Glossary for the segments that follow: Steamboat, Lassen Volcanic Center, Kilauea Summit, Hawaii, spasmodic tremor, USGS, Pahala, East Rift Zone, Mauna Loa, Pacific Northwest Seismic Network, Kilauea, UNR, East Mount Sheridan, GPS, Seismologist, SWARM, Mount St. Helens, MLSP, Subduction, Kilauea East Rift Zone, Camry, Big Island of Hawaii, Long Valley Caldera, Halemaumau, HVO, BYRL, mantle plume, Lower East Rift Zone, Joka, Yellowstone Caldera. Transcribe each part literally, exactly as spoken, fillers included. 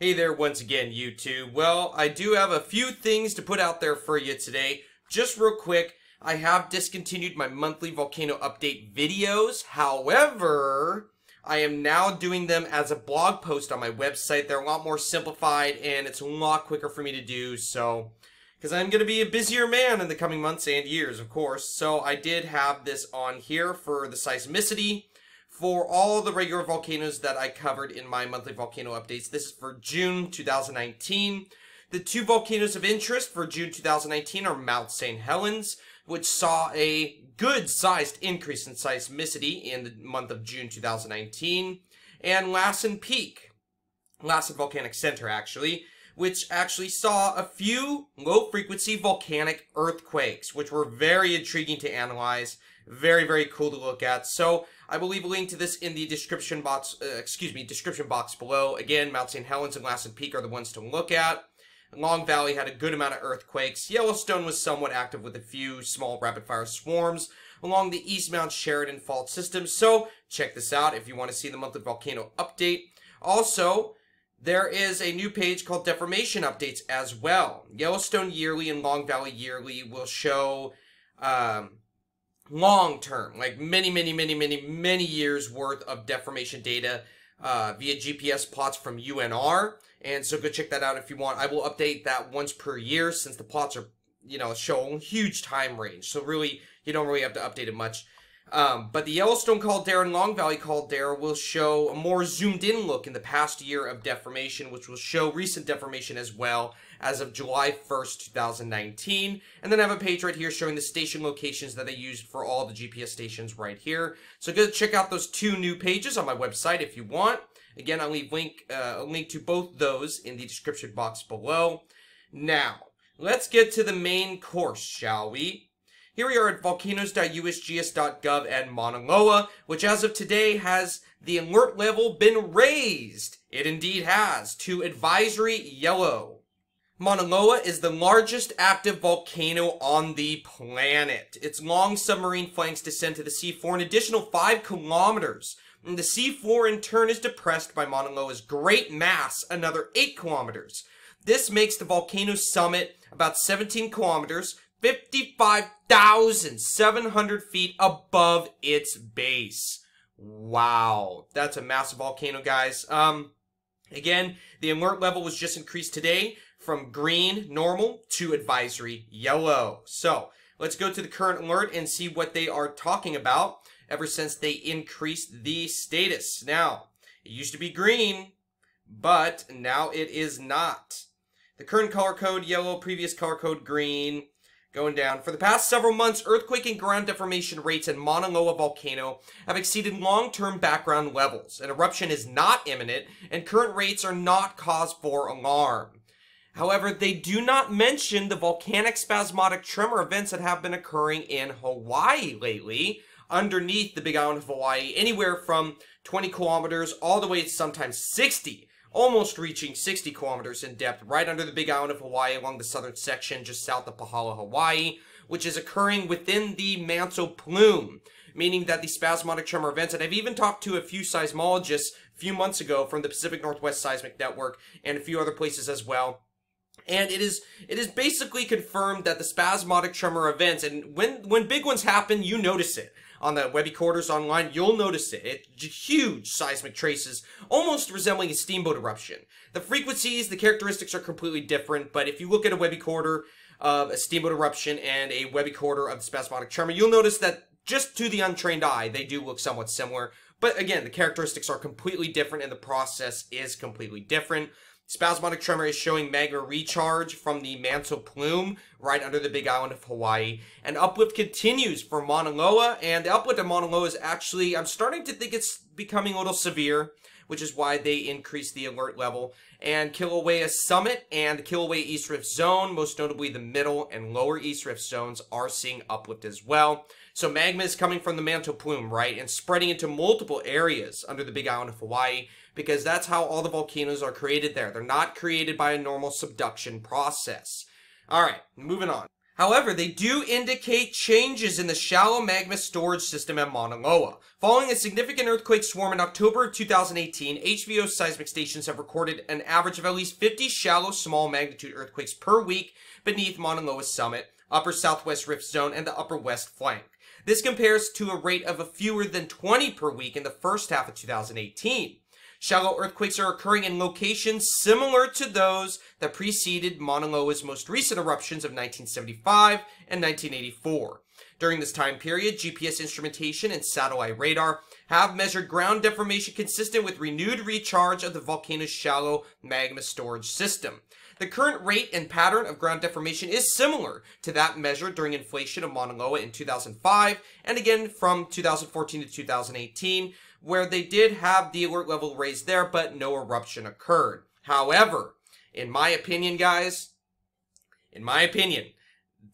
Hey there once again, YouTube. Well, I do have a few things to put out there for you today. Just real quick, I have discontinued my monthly volcano update videos. However, I am now doing them as a blog post on my website. They're a lot more simplified and it's a lot quicker for me to do, so because I'm going to be a busier man in the coming months and years, of course. So I did have this on here for the seismicity. For all the regular volcanoes that I covered in my monthly volcano updates, this is for June two thousand nineteen. The two volcanoes of interest for June two thousand nineteen are Mount Saint Helens, which saw a good-sized increase in seismicity in the month of June two thousand nineteen, and Lassen Peak, Lassen Volcanic Center, actually, which actually saw a few low-frequency volcanic earthquakes, which were very intriguing to analyze. Very, very cool to look at. So I will leave a link to this in the description box, uh, excuse me, description box below. Again, Mount Saint Helens and Lassen Peak are the ones to look at. Long Valley had a good amount of earthquakes. Yellowstone was somewhat active with a few small rapid-fire swarms along the East Mount Sheridan fault system. So check this out if you want to see the monthly volcano update. Also, there is a new page called Deformation Updates as well. Yellowstone Yearly and Long Valley Yearly will show um, long term, like many, many, many, many, many years worth of deformation data uh, via G P S plots from U N R. And so go check that out if you want. I will update that once per year since the plots are, you know, show a huge time range. So really, you don't really have to update it much. Um, but the Yellowstone Caldera and Long Valley Caldera will show a more zoomed in look in the past year of deformation, which will show recent deformation as well as of July first, two thousand nineteen. And then I have a page right here showing the station locations that I used for all the G P S stations right here. So go check out those two new pages on my website if you want. Again, I'll leave link, uh, a link to both those in the description box below. Now, let's get to the main course, shall we? Here we are at volcanoes dot U S G S dot gov and Mauna Loa, which as of today has the alert level been raised. It indeed has, to advisory yellow. Mauna Loa is the largest active volcano on the planet. Its long submarine flanks descend to the sea floor an additional five kilometers. And the sea floor in turn is depressed by Mauna Loa's great mass, another eight kilometers. This makes the volcano summit about seventeen kilometers, fifty-five thousand seven hundred feet above its base. Wow, that's a massive volcano, guys. Um, again, the alert level was just increased today from green, normal, to advisory, yellow. So let's go to the current alert and see what they are talking about ever since they increased the status. Now, it used to be green, but now it is not. The current color code, yellow, previous color code, green. Going down. For the past several months, earthquake and ground deformation rates in Mauna Loa volcano have exceeded long-term background levels. An eruption is not imminent, and current rates are not cause for alarm. However, they do not mention the volcanic spasmodic tremor events that have been occurring in Hawaii lately, underneath the Big Island of Hawaii, anywhere from twenty kilometers all the way to sometimes sixty. Almost reaching sixty kilometers in depth right under the Big Island of Hawaii along the southern section just south of Pahala, Hawaii, which is occurring within the mantle plume, meaning that the spasmodic tremor events, and I've even talked to a few seismologists a few months ago from the Pacific Northwest Seismic Network and a few other places as well, and it is it is basically confirmed that the spasmodic tremor events, and when, when big ones happen, you notice it. On the Webby Quarters online, you'll notice it. It's huge seismic traces, almost resembling a steamboat eruption. The frequencies, the characteristics are completely different, but if you look at a Webby Quarter of a steamboat eruption and a Webby Quarter of the spasmodic tremor, you'll notice that just to the untrained eye, they do look somewhat similar. But again, the characteristics are completely different and the process is completely different. Spasmodic tremor is showing magma recharge from the mantle plume right under the Big Island of Hawaii. And uplift continues for Mauna Loa, and the uplift of Mauna Loa is actually, I'm starting to think it's becoming a little severe, which is why they increased the alert level. And Kilauea Summit and the Kilauea East Rift Zone, most notably the middle and lower East Rift Zones, are seeing uplift as well. So magma is coming from the mantle plume, right, and spreading into multiple areas under the Big Island of Hawaii, because that's how all the volcanoes are created there. They're not created by a normal subduction process. All right, moving on. However, they do indicate changes in the shallow magma storage system at Mauna Loa. Following a significant earthquake swarm in October of two thousand eighteen, H V O seismic stations have recorded an average of at least fifty shallow small magnitude earthquakes per week beneath Mauna Loa summit, upper southwest rift zone, and the upper west flank. This compares to a rate of a fewer than twenty per week in the first half of two thousand eighteen. Shallow earthquakes are occurring in locations similar to those that preceded Mauna Loa's most recent eruptions of nineteen seventy-five and nineteen eighty-four. During this time period, G P S instrumentation and satellite radar have measured ground deformation consistent with renewed recharge of the volcano's shallow magma storage system. The current rate and pattern of ground deformation is similar to that measured during inflation of Mauna Loa in two thousand five and again from two thousand fourteen to two thousand eighteen, where they did have the alert level raised there, but no eruption occurred. However, in my opinion, guys, in my opinion,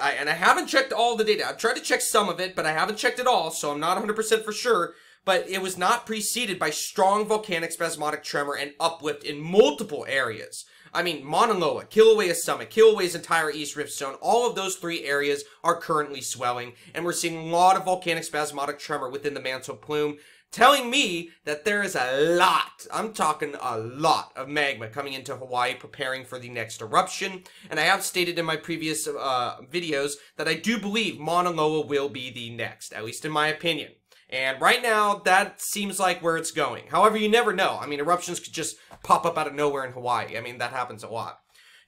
I, and I haven't checked all the data. I've tried to check some of it, but I haven't checked it all, so I'm not one hundred percent for sure. But it was not preceded by strong volcanic spasmodic tremor and uplift in multiple areas. I mean, Mauna Loa, Kilauea Summit, Kilauea's entire East Rift Zone, all of those three areas are currently swelling, and we're seeing a lot of volcanic spasmodic tremor within the mantle plume, telling me that there is a lot, I'm talking a lot, of magma coming into Hawaii preparing for the next eruption. And I have stated in my previous uh, videos that I do believe Mauna Loa will be the next, at least in my opinion. And right now, that seems like where it's going. However, you never know. I mean, eruptions could just pop up out of nowhere in Hawaii. I mean, that happens a lot.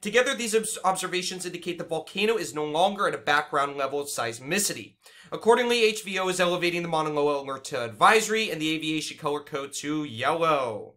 Together, these observations indicate the volcano is no longer at a background level of seismicity. Accordingly, H V O is elevating the Mauna Loa alert to advisory and the aviation color code to yellow.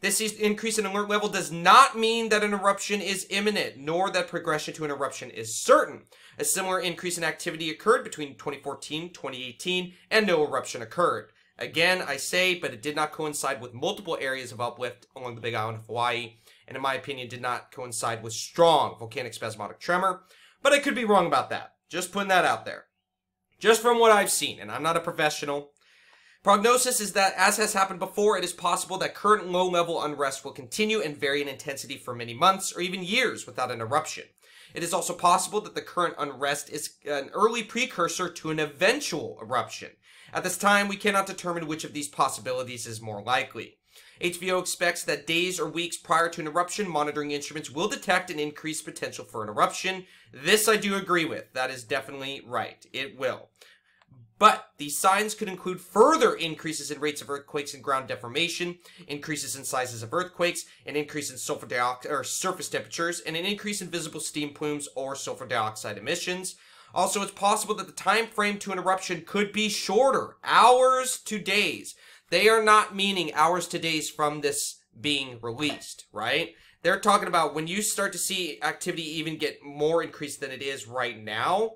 This increase in alert level does not mean that an eruption is imminent, nor that progression to an eruption is certain. A similar increase in activity occurred between twenty fourteen, twenty eighteen, and no eruption occurred. Again, I say, but it did not coincide with multiple areas of uplift along the Big Island of Hawaii, and in my opinion, did not coincide with strong volcanic spasmodic tremor. But I could be wrong about that. Just putting that out there. Just from what I've seen, and I'm not a professional. Prognosis is that, as has happened before, it is possible that current low-level unrest will continue and vary in intensity for many months or even years without an eruption. It is also possible that the current unrest is an early precursor to an eventual eruption. At this time, we cannot determine which of these possibilities is more likely. H V O expects that days or weeks prior to an eruption, monitoring instruments will detect an increased potential for an eruption. This I do agree with. That is definitely right. It will. But these signs could include further increases in rates of earthquakes and ground deformation, increases in sizes of earthquakes, an increase in sulfur dioxide or surface temperatures, and an increase in visible steam plumes or sulfur dioxide emissions. Also, it's possible that the time frame to an eruption could be shorter, hours to days. They are not meaning hours to days from this being released, right? They're talking about when you start to see activity even get more increased than it is right now.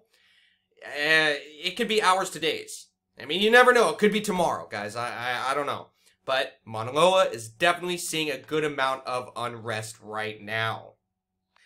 Uh, it could be hours to days. I mean, you never know. It could be tomorrow, guys. I, I I don't know. But Mauna Loa is definitely seeing a good amount of unrest right now.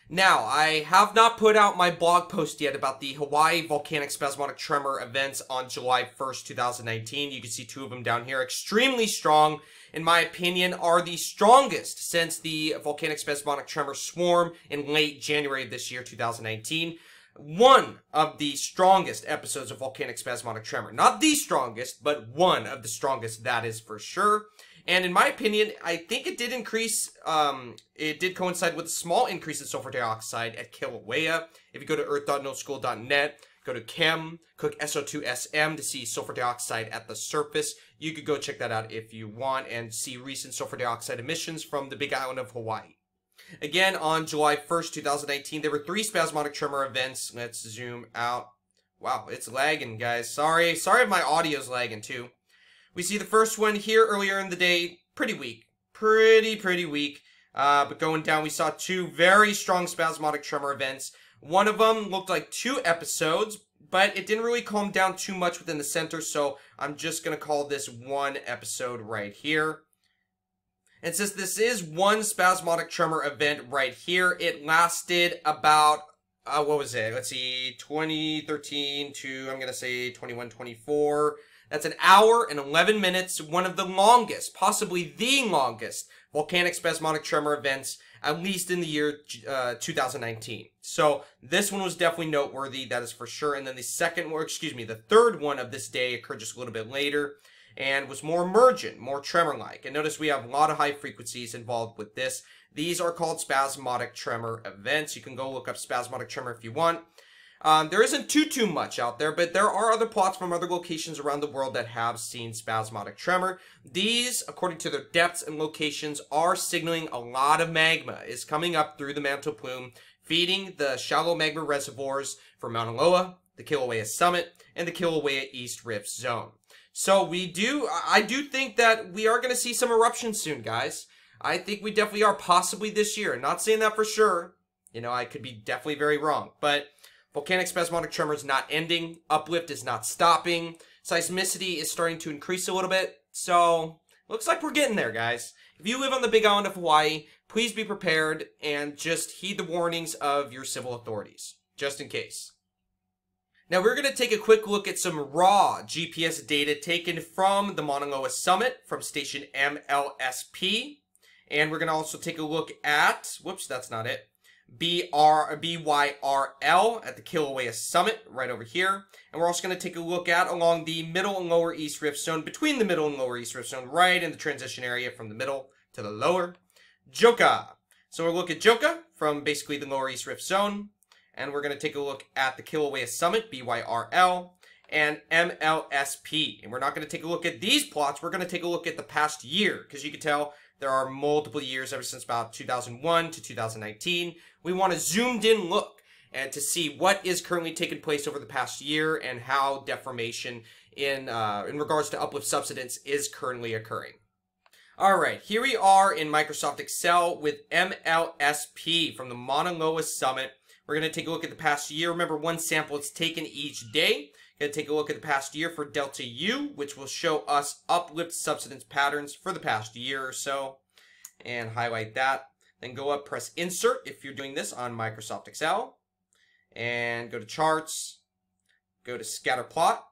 Now, I have not put out my blog post yet about the Hawaii volcanic spasmodic tremor events on July first, two thousand nineteen. You can see two of them down here. Extremely strong, in my opinion, are the strongest since the volcanic spasmodic tremor swarm in late January of this year, two thousand nineteen. One of the strongest episodes of volcanic spasmodic tremor. Not the strongest, but one of the strongest, that is for sure. And in my opinion, I think it did increase, um, it did coincide with a small increase in sulfur dioxide at Kilauea. If you go to earth dot no school dot net, go to Chem, click S O two S M to see sulfur dioxide at the surface. You could go check that out if you want and see recent sulfur dioxide emissions from the Big Island of Hawaii. Again, on July first, two thousand nineteen, there were three spasmodic tremor events. Let's zoom out. Wow, it's lagging, guys. Sorry. Sorry if my audio's lagging, too. We see the first one here earlier in the day. Pretty weak. Pretty, pretty weak. Uh, but going down, we saw two very strong spasmodic tremor events. One of them looked like two episodes, but it didn't really calm down too much within the center, so I'm just going to call this one episode right here. And since this is one spasmodic tremor event right here, it lasted about, uh, what was it? Let's see, twenty thirteen to, I'm going to say twenty-one twenty-four. That's an hour and eleven minutes, one of the longest, possibly the longest volcanic spasmodic tremor events at least in the year uh, two thousand nineteen. So this one was definitely noteworthy, that is for sure. And then the second, or excuse me, the third one of this day occurred just a little bit later and was more emergent, more tremor-like. And notice we have a lot of high frequencies involved with this. These are called spasmodic tremor events. You can go look up spasmodic tremor if you want. Um, there isn't too, too much out there, but there are other plots from other locations around the world that have seen spasmodic tremor. These, according to their depths and locations, are signaling a lot of magma is coming up through the mantle plume, feeding the shallow magma reservoirs for Mauna Loa, the Kilauea Summit, and the Kilauea East Rift Zone. So we do, I do think that we are going to see some eruptions soon, guys. I think we definitely are, possibly this year. I'm not saying that for sure. You know, I could be definitely very wrong, but volcanic spasmodic tremor is not ending. Uplift is not stopping. Seismicity is starting to increase a little bit. So, looks like we're getting there, guys. If you live on the Big Island of Hawaii, please be prepared and just heed the warnings of your civil authorities, just in case. Now, we're going to take a quick look at some raw G P S data taken from the Mauna Loa Summit from station M L S P. And we're going to also take a look at, whoops, that's not it, B Y R L at the Kilauea Summit right over here. And we're also going to take a look at along the middle and lower East Rift Zone, between the middle and lower East Rift Zone, right in the transition area from the middle to the lower. Joka. So we'll look at Joka from basically the lower East Rift Zone. And we're going to take a look at the Kilauea Summit, B Y R L, and M L S P. And we're not going to take a look at these plots. We're going to take a look at the past year, because you can tell there are multiple years ever since about two thousand one to two thousand nineteen. We want a zoomed in look and to see what is currently taking place over the past year and how deformation in, uh, in regards to uplift subsidence is currently occurring. All right, here we are in Microsoft Excel with M L S P from the Mauna Loa Summit. We're going to take a look at the past year. Remember, one sample is taken each day. Going to take a look at the past year for delta U, which will show us uplift subsidence patterns for the past year or so, and highlight that. Then go up, press insert if you're doing this on Microsoft Excel, and go to charts, go to scatter plot,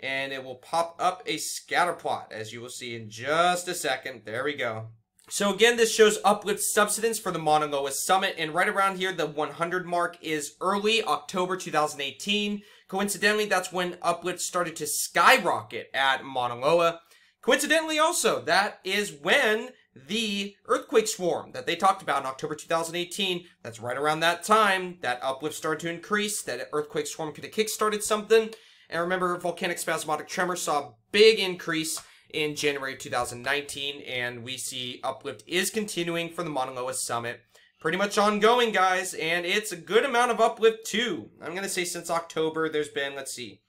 and it will pop up a scatter plot, as you will see in just a second. There we go. So again, this shows uplift subsidence for the Mauna Loa Summit, and right around here, the one hundred mark is early October two thousand eighteen. Coincidentally, that's when uplift started to skyrocket at Mauna Loa. Coincidentally also, that is when the earthquake swarm that they talked about in October two thousand eighteen, that's right around that time, that uplift started to increase, that earthquake swarm could have kick-started something. And remember, volcanic spasmodic tremor saw a big increase in January two thousand nineteen, and we see uplift is continuing for the Mauna Loa Summit. Pretty much ongoing, guys, and it's a good amount of uplift too. I'm going to say since October, there's been, let's see,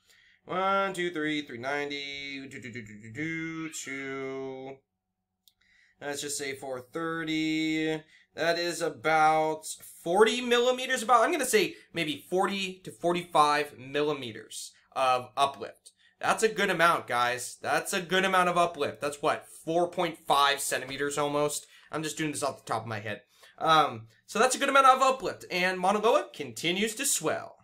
one, two, three, three ninety, do, do, do, do, do, two, let's just say four thirty. That is about forty millimeters, about, I'm going to say maybe forty to forty-five millimeters of uplift. That's a good amount, guys. That's a good amount of uplift. That's what, four point five centimeters almost. I'm just doing this off the top of my head. Um, so that's a good amount of uplift, and Mauna Loa continues to swell.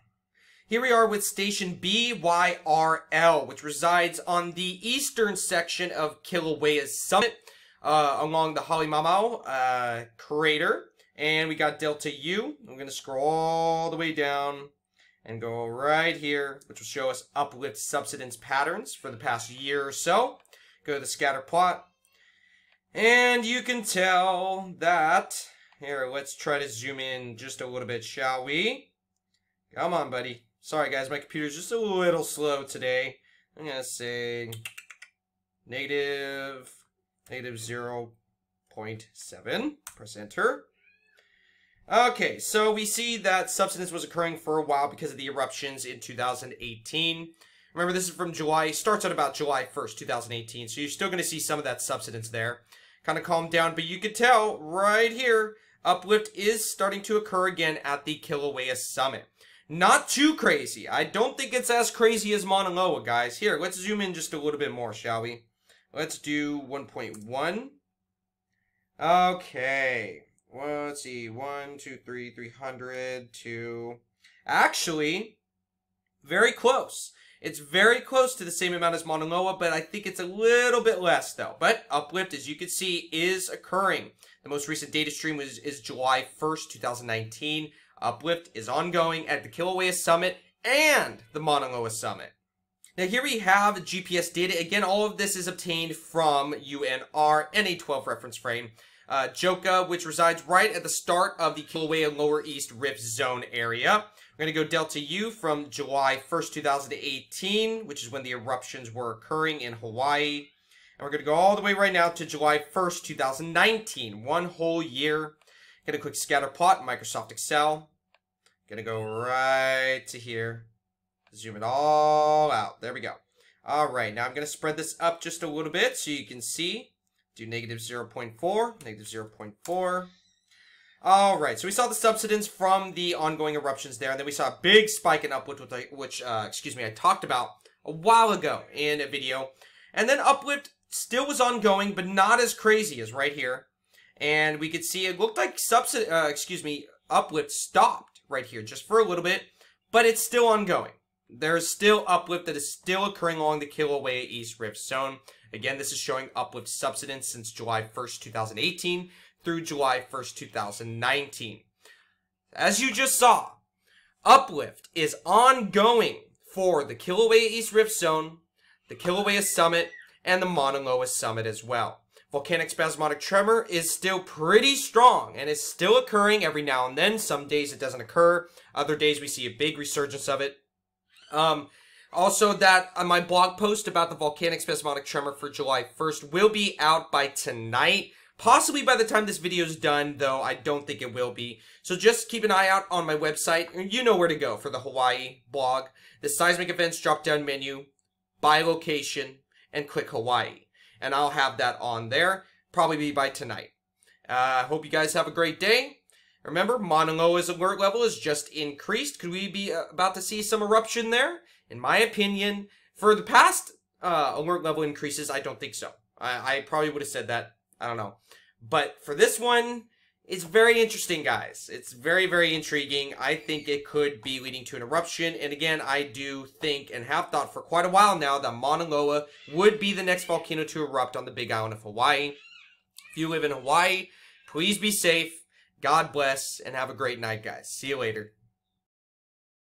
Here we are with station B Y R L, which resides on the eastern section of Kilauea's summit, uh, along the Halemaumau uh, crater. And we got delta U. I'm going to scroll all the way down and go right here, which will show us uplift subsidence patterns for the past year or so. Go to the scatter plot. And you can tell that, here, let's try to zoom in just a little bit, shall we? Come on, buddy. Sorry, guys, my computer's just a little slow today. I'm going to say negative, negative zero point seven. Press enter. Okay, so we see that subsidence was occurring for a while because of the eruptions in two thousand eighteen. Remember, this is from July, starts at about July first, two thousand eighteen, so you're still going to see some of that subsidence there. Kind of calmed down, but you could tell right here, uplift is starting to occur again at the Kilauea Summit. Not too crazy. I don't think it's as crazy as Mauna Loa, guys. Here, let's zoom in just a little bit more, shall we? Let's do one point one. Okay. Well, let's see, one, two, three, three hundred, two. Actually, very close. It's very close to the same amount as Mauna Loa, but I think it's a little bit less though. But uplift, as you can see, is occurring. The most recent data stream was, is July first, two thousand nineteen. Uplift is ongoing at the Kilauea Summit and the Mauna Loa Summit. Now here we have G P S data. Again, all of this is obtained from U N R and a twelve reference frame. Uh, Joka, which resides right at the start of the Kilauea Lower East Rift Zone area. We're going to go Delta U from July first, two thousand eighteen, which is when the eruptions were occurring in Hawaii. And we're going to go all the way right now to July first, two thousand nineteen, one whole year. Going to click scatter plot in Microsoft Excel. Going to go right to here. Zoom it all out. There we go. All right, now I'm going to spread this up just a little bit so you can see. Do negative zero point four, negative zero point four. All right, so we saw the subsidence from the ongoing eruptions there, and then we saw a big spike in uplift, which, I, which uh, excuse me, I talked about a while ago in a video. And then uplift still was ongoing, but not as crazy as right here. And we could see it looked like subsid, uh, excuse me, uplift stopped right here just for a little bit, but it's still ongoing. There is still uplift that is still occurring along the Kilauea East Rift Zone. Again, this is showing uplift subsidence since July first, two thousand eighteen through July first, two thousand nineteen. As you just saw, uplift is ongoing for the Kilauea East Rift Zone, the Kilauea Summit, and the Mauna Loa Summit as well. Volcanic spasmodic tremor is still pretty strong and is still occurring every now and then. Some days it doesn't occur. Other days we see a big resurgence of it. Um, also that uh, my blog post about the volcanic spasmodic tremor for July first will be out by tonight. Possibly by the time this video is done, though, I don't think it will be. So just keep an eye out on my website. You know where to go for the Hawaii blog. The seismic events drop-down menu, by location, and click Hawaii. And I'll have that on there, probably be by tonight. I uh, hope you guys have a great day. Remember, Mauna Loa's alert level is just increased. Could we be about to see some eruption there? In my opinion, for the past uh, alert level increases, I don't think so. I, I probably would have said that. I don't know. But for this one, it's very interesting, guys. It's very, very intriguing. I think it could be leading to an eruption. And again, I do think and have thought for quite a while now that Mauna Loa would be the next volcano to erupt on the Big Island of Hawaii. If you live in Hawaii, please be safe. God bless and have a great night, guys. See you later.